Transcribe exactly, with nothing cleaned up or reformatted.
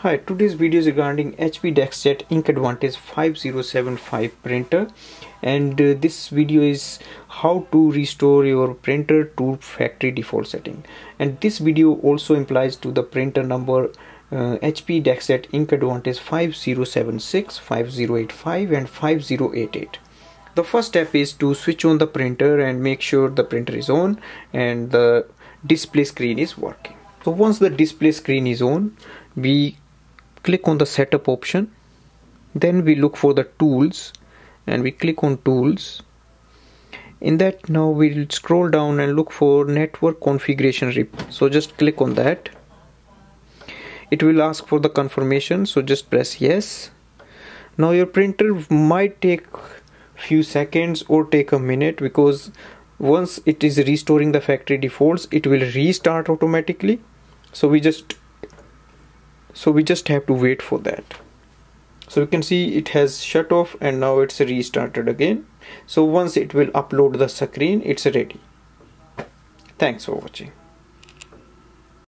Hi, today's video is regarding H P Deskjet Ink Advantage five zero seven five printer, and uh, this video is how to restore your printer to factory default setting. And this video also implies to the printer number uh, H P Deskjet Ink Advantage five zero seven six, five zero eight five and five zero eight eight. The first step is to switch on the printer and make sure the printer is on and the display screen is working. So once the display screen is on, we click on the setup option, then we look for the tools and we click on tools. In that, now we'll scroll down and look for network configuration report. So just click on that. It will ask for the confirmation, so just press yes. Now your printer might take few seconds or take a minute, because once it is restoring the factory defaults, it will restart automatically. So we just So we just have to wait for that. So you can see it has shut off and now it's restarted again. So once it will upload the screen, it's ready. Thanks for watching.